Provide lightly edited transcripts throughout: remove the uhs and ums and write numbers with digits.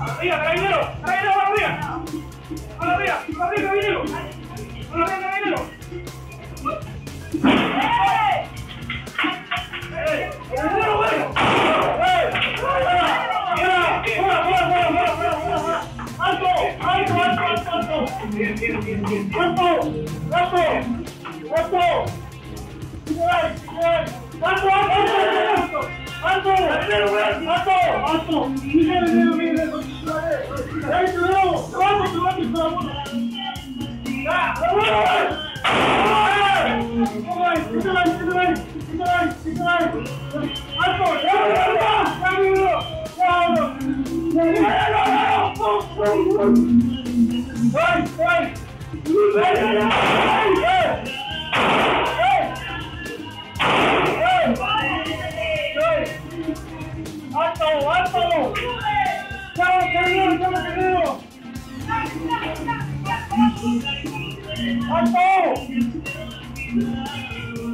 Arriba, carabinero, carabinero, arriba. Para arriba, carabinero. Para arriba, carabinero.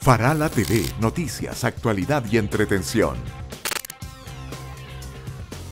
Farala TV, noticias, actualidad y entretención.